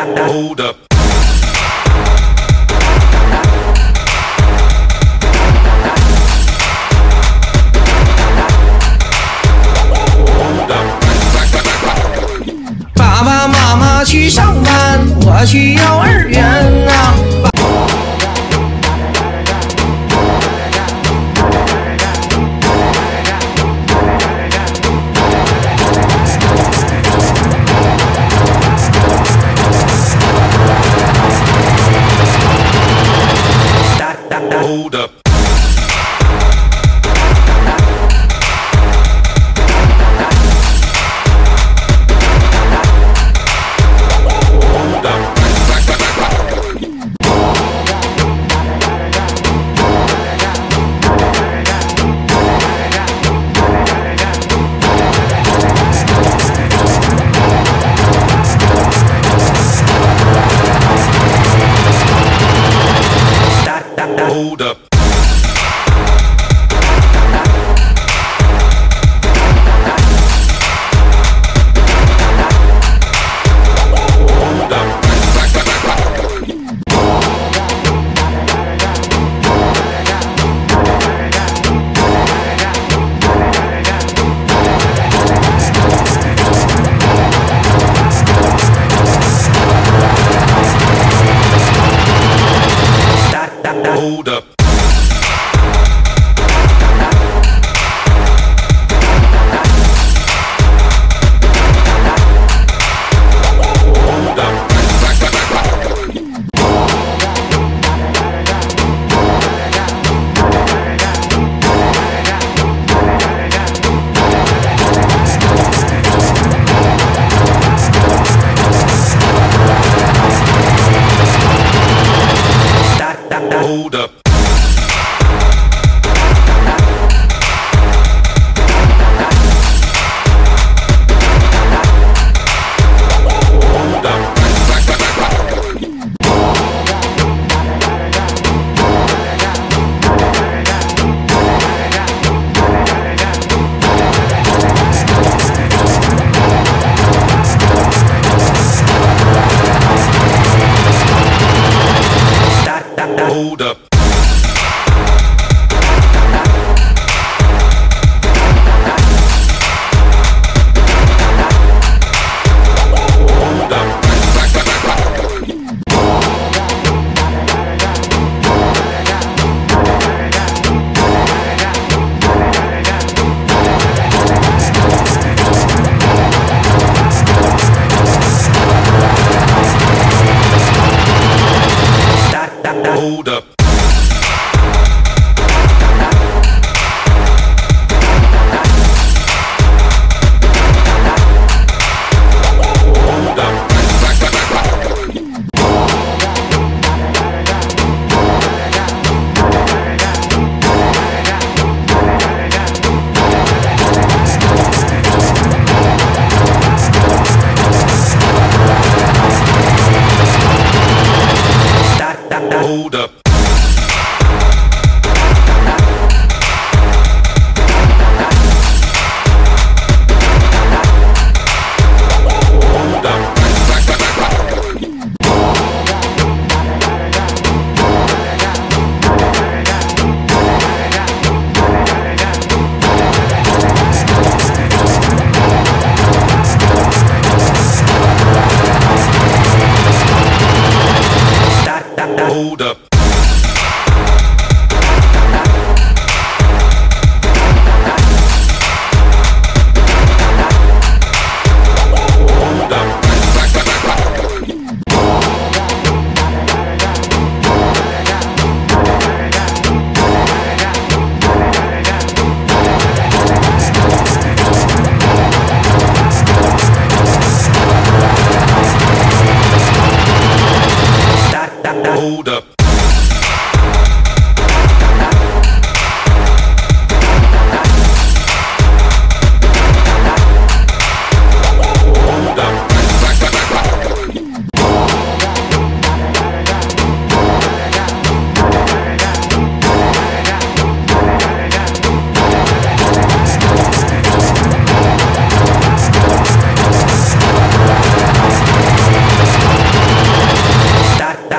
Hold up.爸爸妈妈去上班，我去幼儿园啊。Hold up. Hold up. Hold up. Hold up. Hold up. Hold up. Hold up. Hold up. Hold up.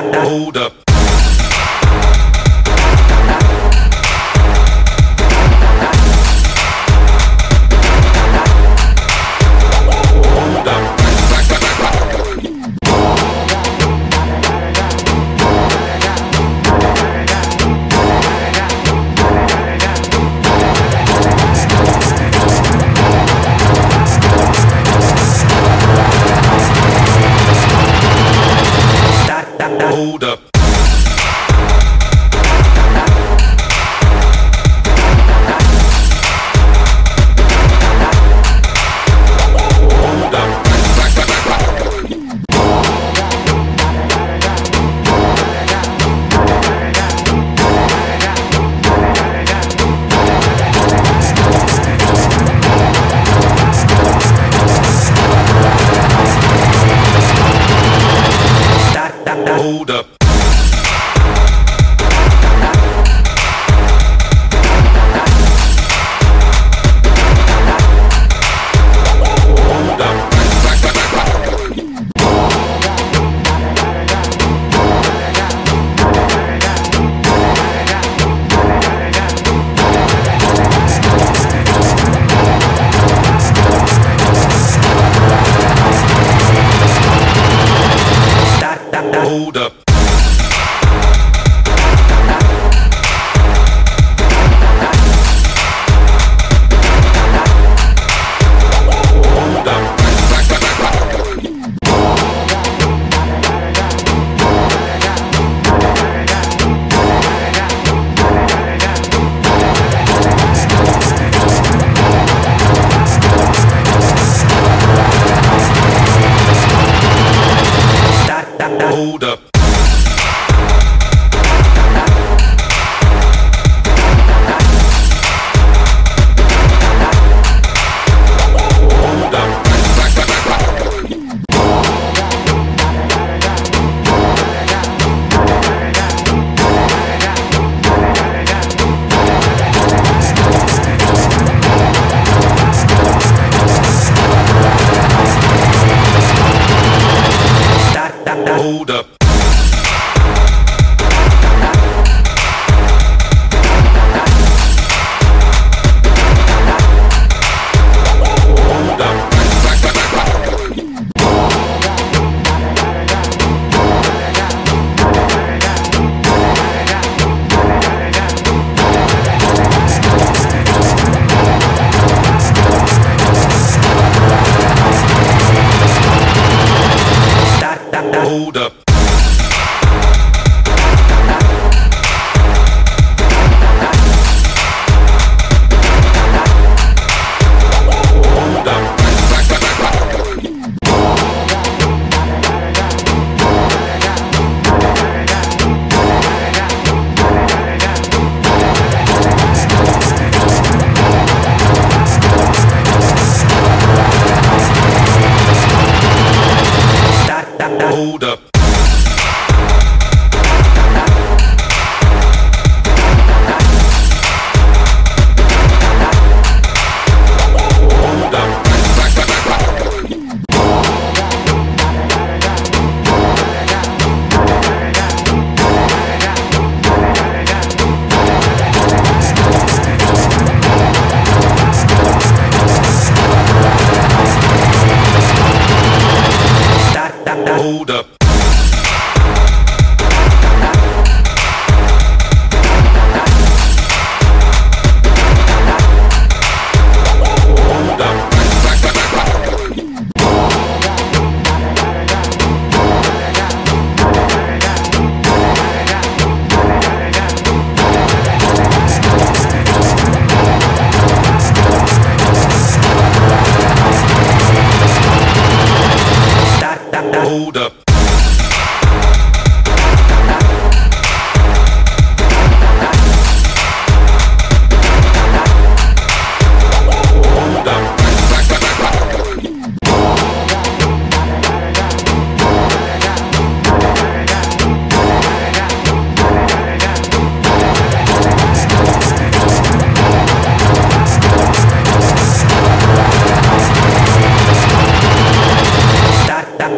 hold up. Hold up. Hold up. Hold up. Hold up. Hold up. Hold up. Hold up. Hold up. Hold up.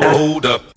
Hold up.